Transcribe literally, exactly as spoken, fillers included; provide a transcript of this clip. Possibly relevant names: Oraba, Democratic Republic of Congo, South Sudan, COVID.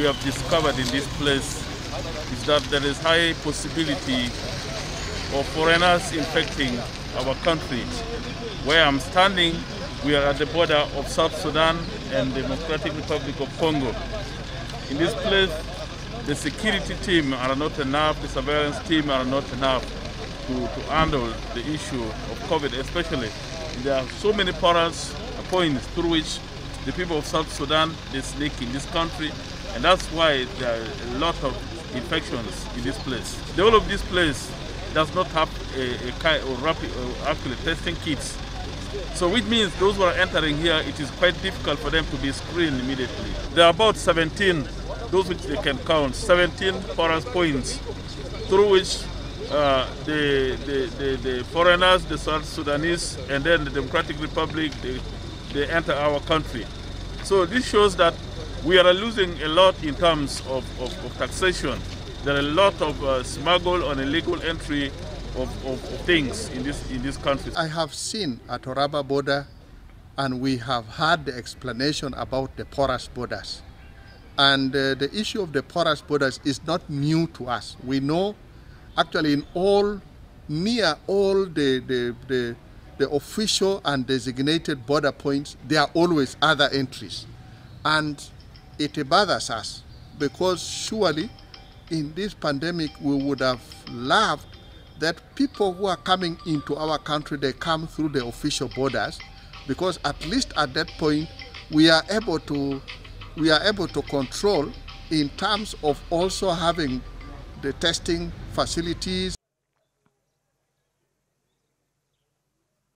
we have discovered in this place is that there is high possibility of foreigners infecting our country. Where I'm standing, we are at the border of South Sudan and the Democratic Republic of Congo. In this place, the security team are not enough, the surveillance team are not enough to, to handle the issue of COVID especially. There are so many portals, points through which the people of South Sudan, they sneak in this country, and that's why there are a lot of infections in this place. The whole of this place does not have a, a kind of rapid, uh, actually testing kits. So which means those who are entering here, it is quite difficult for them to be screened immediately. There are about seventeen, those which they can count, seventeen foreign points through which uh, the, the, the, the foreigners, the South Sudanese, and then the Democratic Republic, they, they enter our country. So this shows that we are losing a lot in terms of, of, of taxation. There are a lot of uh, smuggle and illegal entry of, of things in this, in this country. I have seen at Oraba border, and we have had the explanation about the porous borders. And uh, the issue of the porous borders is not new to us. We know actually in all, near all the, the, the The official and designated border points, there are always other entries. And it bothers us because surely in this pandemic we would have loved that people who are coming into our country, they come through the official borders, because at least at that point we are able to, we are able to control in terms of also having the testing facilities.